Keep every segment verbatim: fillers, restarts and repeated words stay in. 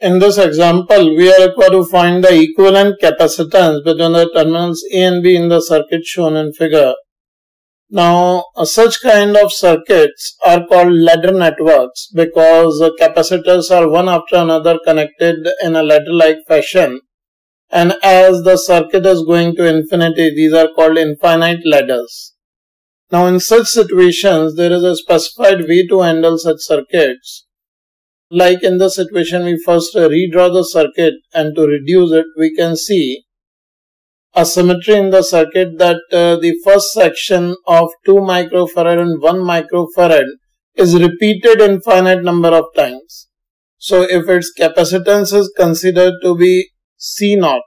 In this example, we are required to find the equivalent capacitance between the terminals A and B in the circuit shown in figure. Now, such kind of circuits are called ladder networks because the capacitors are one after another connected in a ladder-like fashion. And as the circuit is going to infinity, these are called infinite ladders. Now, in such situations, there is a specified way to handle such circuits. Like in this situation, we first redraw the circuit, and to reduce it, we can see a symmetry in the circuit that uh, the first section of two microfarad and one microfarad is repeated infinite number of times. So, if its capacitance is considered to be C zero,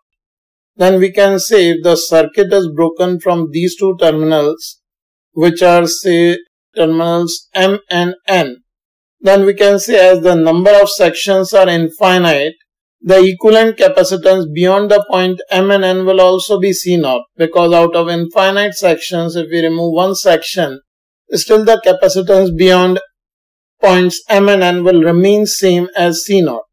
then we can say if the circuit is broken from these two terminals, which are say terminals M and N, then we can say as the number of sections are infinite, the equivalent capacitance beyond the point M and N will also be C zero, because out of infinite sections, if we remove one section, still the capacitance beyond points M and N will remain same as C zero.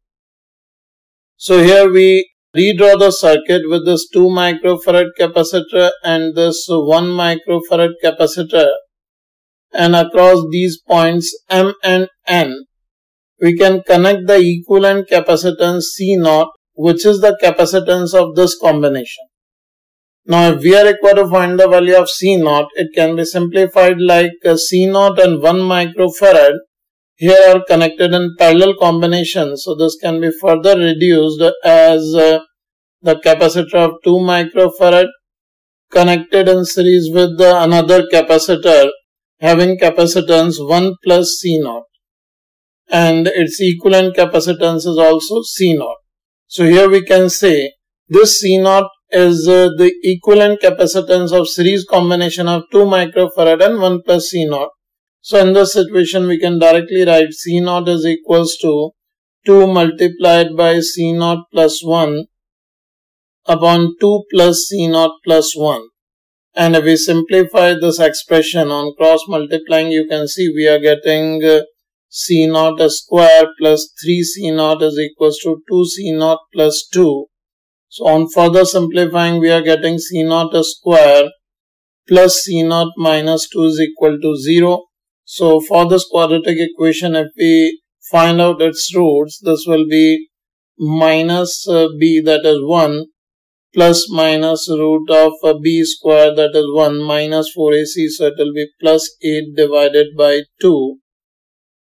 So here we redraw the circuit with this two microfarad capacitor and this one microfarad capacitor, and across these points M and N, we can connect the equivalent capacitance C zero, which is the capacitance of this combination. Now, if we are required to find the value of C zero, it can be simplified like C zero and one microfarad here are connected in parallel combinations. So, this can be further reduced as the capacitor of two microfarad connected in series with another capacitor having capacitance one plus C zero. And its equivalent capacitance is also C zero. So, here we can say this C zero is uh, the equivalent capacitance of series combination of two microfarad and one plus C zero. So, in this situation, we can directly write C zero is equals to two multiplied by C zero plus one upon two plus C zero plus one. And if we simplify this expression on cross multiplying, you can see we are getting Uh, C zero square plus three C zero is equals to two C zero plus two. So, on further simplifying, we are getting C zero square plus C zero minus two is equal to zero. So, for this quadratic equation, if we find out its roots, this will be minus b, that is one, plus minus root of b square, that is one, minus four A C, so it will be plus eight divided by two.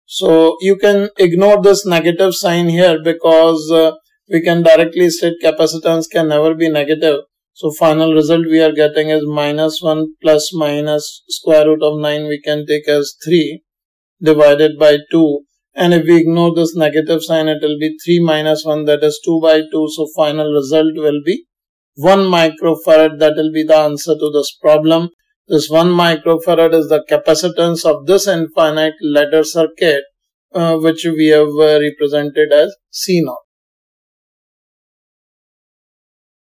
So, you can ignore this negative sign here because uh, we can directly state capacitance can never be negative. So, final result we are getting is minus one plus minus square root of nine, we can take as three divided by two. And if we ignore this negative sign, it will be three minus one, that is two by two. So, final result will be one microfarad. That will be the answer to this problem. This one microfarad is the capacitance of this infinite ladder circuit, uh, which we have uh, represented as C zero.